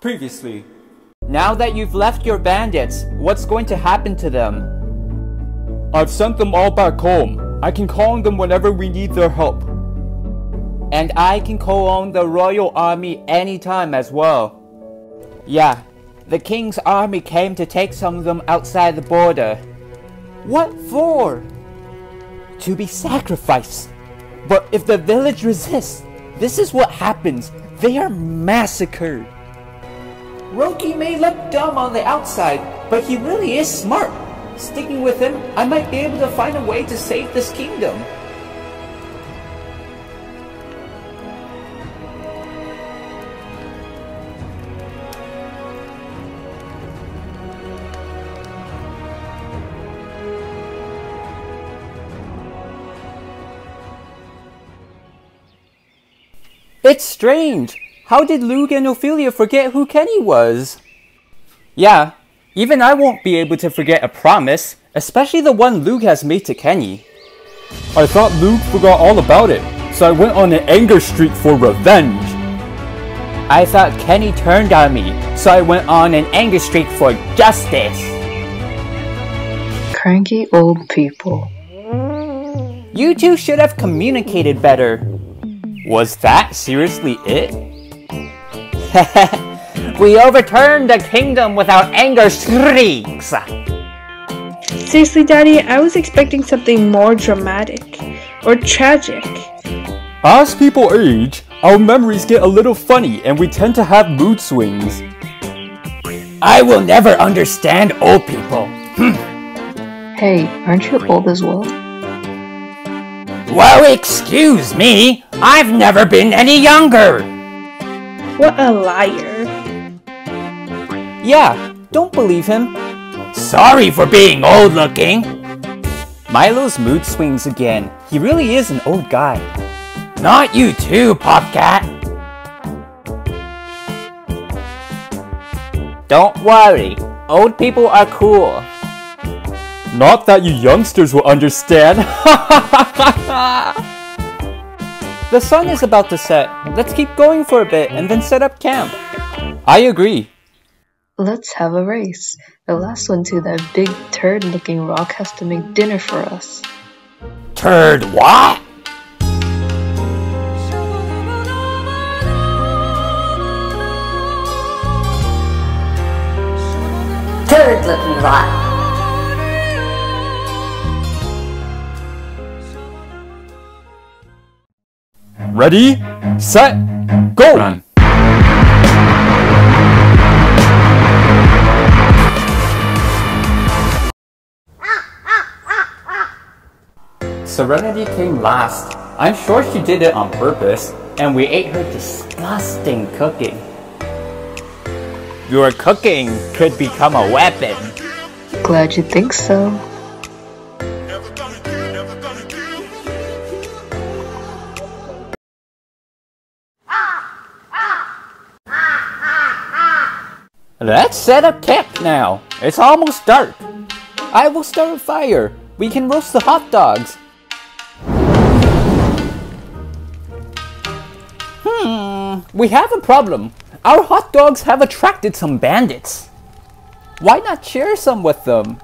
previously. Now that you've left your bandits, what's going to happen to them? I've sent them all back home. I can call on them whenever we need their help. And I can call on the royal army anytime as well. Yeah, the king's army came to take some of them outside the border. What for? To be sacrificed. But if the village resists, this is what happens. They are massacred. Roki may look dumb on the outside, but he really is smart. Sticking with him, I might be able to find a way to save this kingdom. It's strange. How did Luke and Ophelia forget who Kenny was? Yeah, even I won't be able to forget a promise, especially the one Luke has made to Kenny. I thought Luke forgot all about it, so I went on an anger streak for revenge. I thought Kenny turned on me, so I went on an anger streak for justice. Cranky old people. You two should have communicated better. Was that seriously it? We overturned the kingdom without anger streaks! Seriously, Daddy, I was expecting something more dramatic or tragic. As people age, our memories get a little funny and we tend to have mood swings. I will never understand old people. Hey, aren't you old as well? Well, excuse me! I've never been any younger! What a liar. Yeah, don't believe him. Sorry for being old looking. Milo's mood swings again. He really is an old guy. Not you too, Popcat. Don't worry, old people are cool. Not that you youngsters will understand. The sun is about to set. Let's keep going for a bit and then set up camp. I agree. Let's have a race. The last one to that big turd-looking rock has to make dinner for us. Turd what? Turd-looking rock. Ready, set, go! Run. Serenity came last. I'm sure she did it on purpose, and we ate her disgusting cooking. Your cooking could become a weapon. Glad you think so. Let's set up camp now. It's almost dark. I will start a fire. We can roast the hot dogs. We have a problem. Our hot dogs have attracted some bandits. Why not share some with them?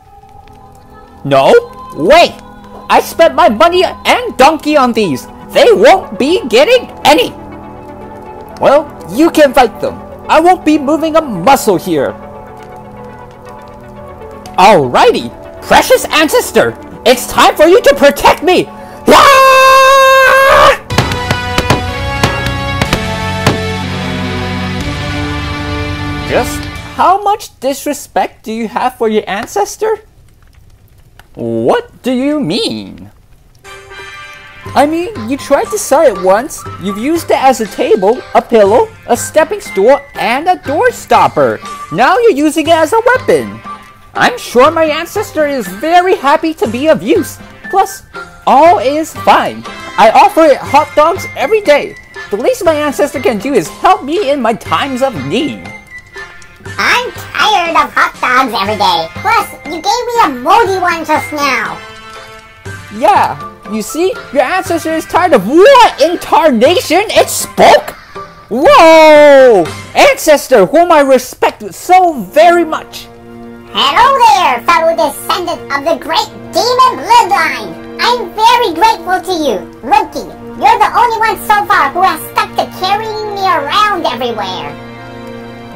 No? Wait! I spent my money and donkey on these. They won't be getting any. Well, you can fight them. I won't be moving a muscle here. Alrighty, precious ancestor, it's time for you to protect me. Just how much disrespect do you have for your ancestor? What do you mean? I mean, you tried to sell it once, you've used it as a table, a pillow, a stepping stool, and a door stopper. Now you're using it as a weapon. I'm sure my ancestor is very happy to be of use. Plus, all is fine. I offer it hot dogs every day. The least my ancestor can do is help me in my times of need. I'm tired of hot dogs every day. Plus, you gave me a moldy one just now. Yeah. You see, your ancestor is tired of what in tarnation? It spoke! Whoa! Ancestor, whom I respect so very much! Hello there, fellow descendant of the great demon bloodline! I'm very grateful to you, Loki. You're the only one so far who has stuck to carrying me around everywhere.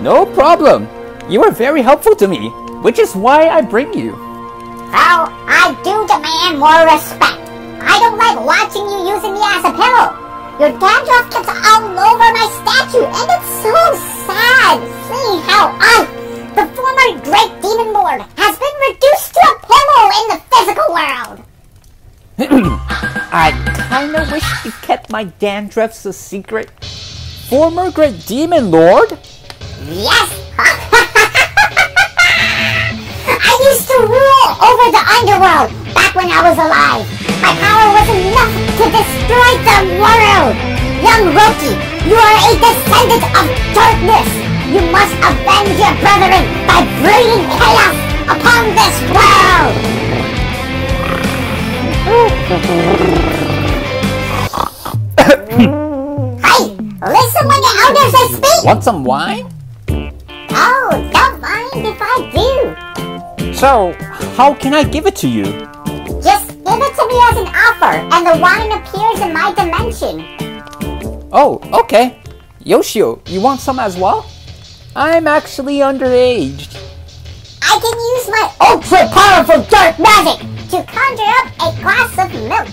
No problem. You are very helpful to me, which is why I bring you. Well, I do demand more respect. I don't like watching you using me as a pillow. Your dandruff gets all over my statue, and it's so sad seeing how I, the former great demon lord, has been reduced to a pillow in the physical world. I kinda wish you kept my dandruffs a secret. Former great demon lord? Yes! I used to rule over the underworld back when I was alive. My power was enough to destroy the world. Young Loki, you are a descendant of darkness. You must avenge your brethren by bringing chaos upon this world. Hey, listen when the elders I speak. Want some wine? Oh, don't mind if I do. So, how can I give it to you? Just give it to me as an offer, and the wine appears in my dimension. Oh, okay. Yoshio, you want some as well? I'm actually underage. I can use my ultra-powerful dark magic to conjure up a glass of milk.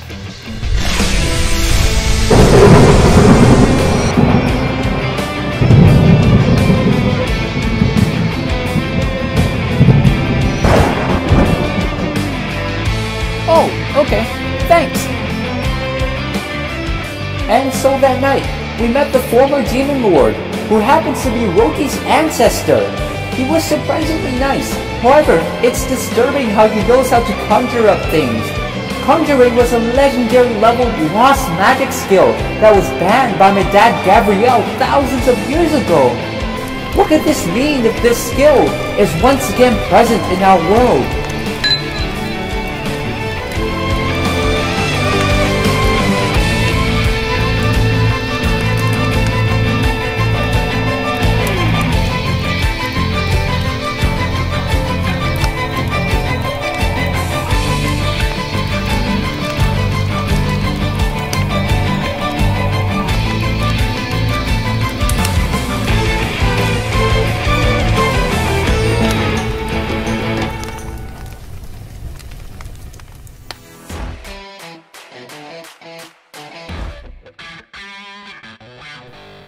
Oh, okay, thanks. And so that night, we met the former demon lord, who happens to be Loki's ancestor. He was surprisingly nice. However, it's disturbing how he knows how to conjure up things. Conjuring was a legendary level lost magic skill that was banned by my dad Gabriel thousands of years ago. What could this mean if this skill is once again present in our world?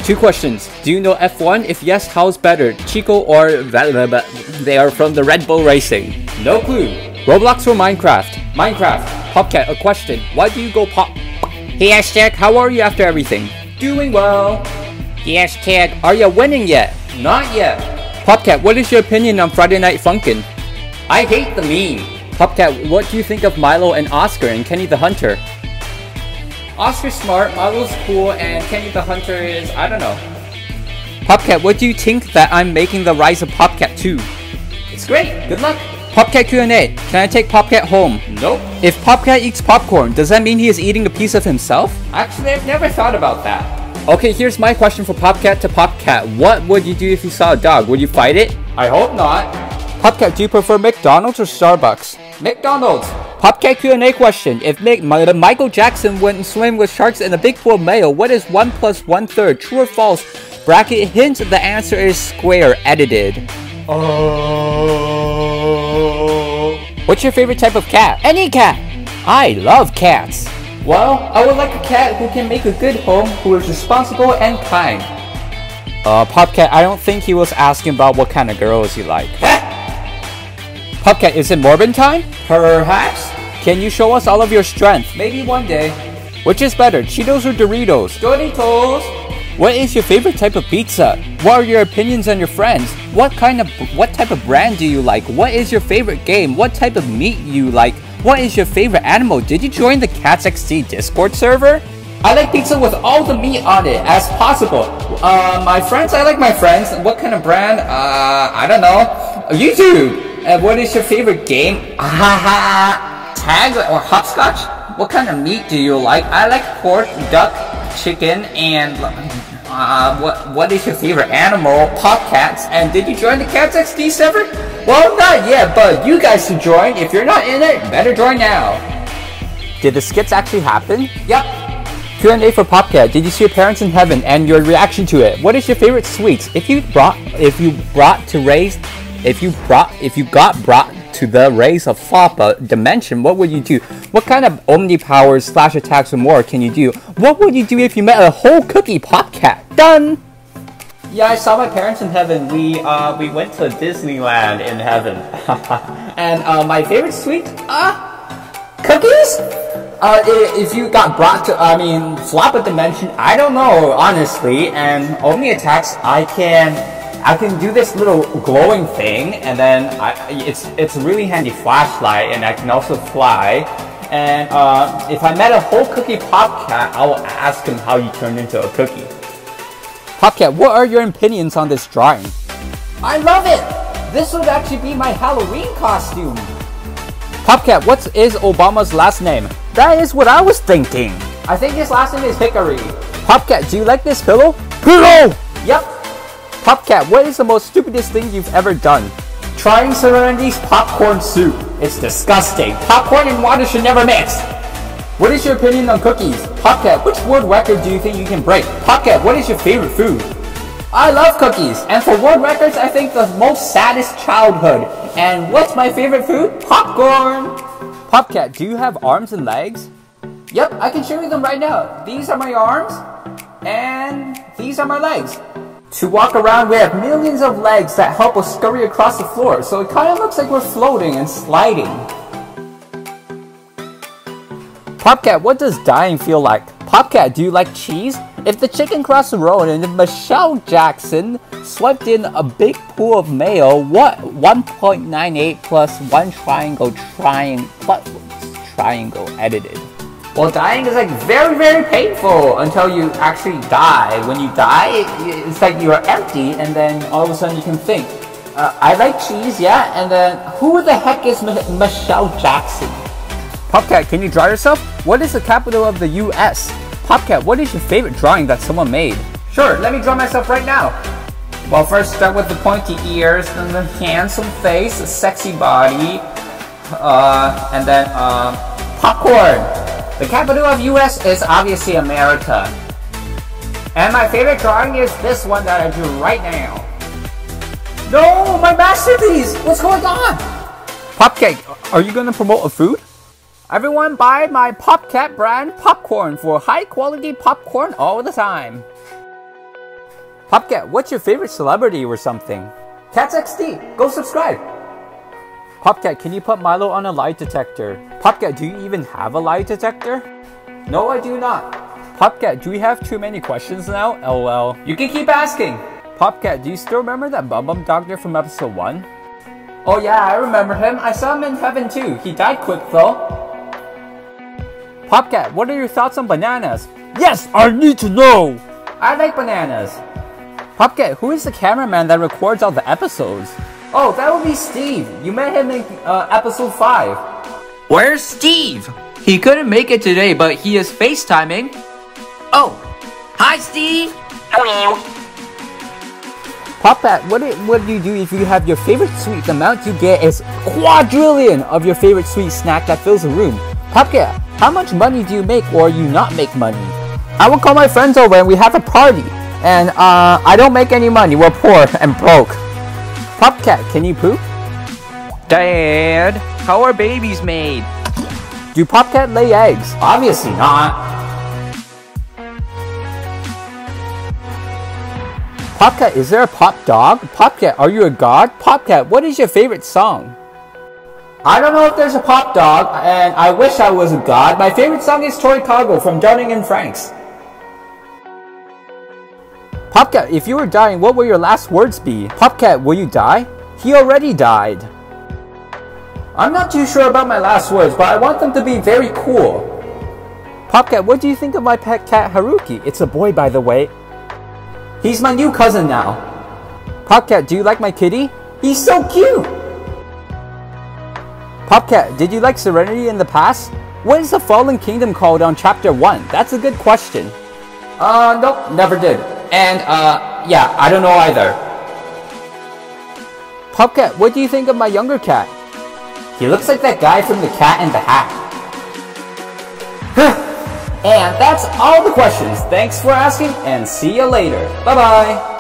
Two questions. Do you know F1? If yes, how's better? Chico or Valaba? They are from the Red Bull Racing. No clue. Roblox or Minecraft? Minecraft. Popcat, a question. Why do you go pop? Hey Hashtag, how are you after everything? Doing well. Hey Hashtag, are you winning yet? Not yet. Popcat, what is your opinion on Friday Night Funkin'? I hate the meme. Popcat, what do you think of Milo and Oscar and Kenny the Hunter? Oscar's smart, Milo's cool, and Kenny the Hunter is, I don't know. Popcat, what do you think that I'm making the Rise of Popcat 2? It's great, good luck. Popcat Q&A, can I take Popcat home? Nope. If Popcat eats popcorn, does that mean he is eating a piece of himself? Actually, I've never thought about that. Okay, here's my question for Popcat to Popcat. What would you do if you saw a dog? Would you fight it? I hope not. Popcat, do you prefer McDonald's or Starbucks? McDonald's. Popcat Q&A question. If Michael Jackson went and swim with sharks in a big pool of mayo, what is 1 + 1/3? True or false? Bracket hints the answer is square. Edited. Oh. What's your favorite type of cat? Any cat. I love cats. Well, I would like a cat who can make a good home, who is responsible and kind. Popcat, I don't think he was asking about what kind of girls you like. Popcat, is it Morbin time? Perhaps. Can you show us all of your strength? Maybe one day. Which is better, Cheetos or Doritos? Doritos. What is your favorite type of pizza? What are your opinions on your friends? What type of brand do you like? What is your favorite game? What type of meat you like? What is your favorite animal? Did you join the Cats XD Discord server? I like pizza with all the meat on it as possible. My friends, I like my friends. What kind of brand? I don't know. YouTube. And what is your favorite game? Tag or hopscotch? What kind of meat do you like? I like pork, duck, chicken, and What is your favorite animal? Popcats. And did you join the Cats XD server? Well, not yet, but you guys should join. If you're not in it, better join now. Did the skits actually happen? Yep. Q&A for Popcat. Did you see your parents in heaven and your reaction to it? What is your favorite sweets? If you got brought to the race of Floppa Dimension, what would you do? What kind of omni powers, slash attacks, or more can you do? What would you do if you met a whole cookie Popcat? Done! Yeah, I saw my parents in heaven. We went to Disneyland in heaven. And my favorite sweet? Cookies? If you got brought to, Floppa Dimension, I don't know, honestly. And omni attacks, I can do this little glowing thing, and then it's a really handy flashlight, and I can also fly. And if I met a whole cookie Popcat, I will ask him how he turned into a cookie. Popcat, what are your opinions on this drawing? I love it! This would actually be my Halloween costume! Popcat, what is Obama's last name? That is what I was thinking! I think his last name is Hickory. Popcat, do you like this pillow? Pillow! Yep! Popcat, what is the most stupidest thing you've ever done? Trying Serenity's popcorn soup. It's disgusting. Popcorn and water should never mix. What is your opinion on cookies? Popcat, which world record do you think you can break? Popcat, what is your favorite food? I love cookies. And for world records, I think the most saddest childhood. And what's my favorite food? Popcorn. Popcat, do you have arms and legs? Yep, I can show you them right now. These are my arms. And these are my legs. To walk around, we have millions of legs that help us scurry across the floor, so it kind of looks like we're floating and sliding. Popcat, what does dying feel like? Popcat, do you like cheese? If the chicken crossed the road and if Michael Jackson swept in a big pool of mayo, what 1.98 plus one triangle edited? Well, dying is like very, very painful until you actually die. When you die, it's like you are empty, and then all of a sudden you can think. I like cheese, yeah, and then who the heck is Michael Jackson? Popcat, can you draw yourself? What is the capital of the U.S.? Popcat, what is your favorite drawing that someone made? Sure, let me draw myself right now. Well, first start with the pointy ears, then the handsome face, a sexy body, and then popcorn. The capital of US is obviously America. And my favorite drawing is this one that I drew right now. No, my masterpiece! What's going on? Popcat, are you gonna promote a food? Everyone buy my Popcat brand popcorn for high quality popcorn all the time. Popcat, what's your favorite celebrity or something? Cats XD, go subscribe! Popcat, can you put Milo on a lie detector? Popcat, do you even have a lie detector? No, I do not. Popcat, do we have too many questions now? LOL. You can keep asking. Popcat, do you still remember that Bum Bum Doctor from episode 1? Oh yeah, I remember him. I saw him in heaven too. He died quick though. Popcat, what are your thoughts on bananas? Yes, I need to know! I like bananas. Popcat, who is the cameraman that records all the episodes? Oh, that would be Steve. You met him in episode 5. Where's Steve? He couldn't make it today, but he is FaceTiming. Oh, hi Steve. Hello. Popcat, what would you do if you have your favorite sweet? The amount you get is quadrillion of your favorite sweet snack that fills a room. Popcat, how much money do you make or you not make money? I will call my friends over and we have a party. And I don't make any money. We're poor and broke. Popcat, can you poop? Dad, how are babies made? Do Popcat lay eggs? Obviously not. Popcat, is there a pop dog? Popcat, are you a god? Popcat, what is your favorite song? I don't know if there's a pop dog, and I wish I was a god. My favorite song is Toy Cargo from Darling and Franks. Popcat, if you were dying, what will your last words be? Popcat, will you die? He already died. I'm not too sure about my last words, but I want them to be very cool. Popcat, what do you think of my pet cat Haruki? It's a boy, by the way. He's my new cousin now. Popcat, do you like my kitty? He's so cute! Popcat, did you like Serenity in the past? What is the Fallen Kingdom called on chapter 1? That's a good question. Nope, never did. And, yeah, I don't know either. Popcat, what do you think of my younger cat? He looks like that guy from The Cat in the Hat. And that's all the questions. Thanks for asking, and see you later. Bye-bye.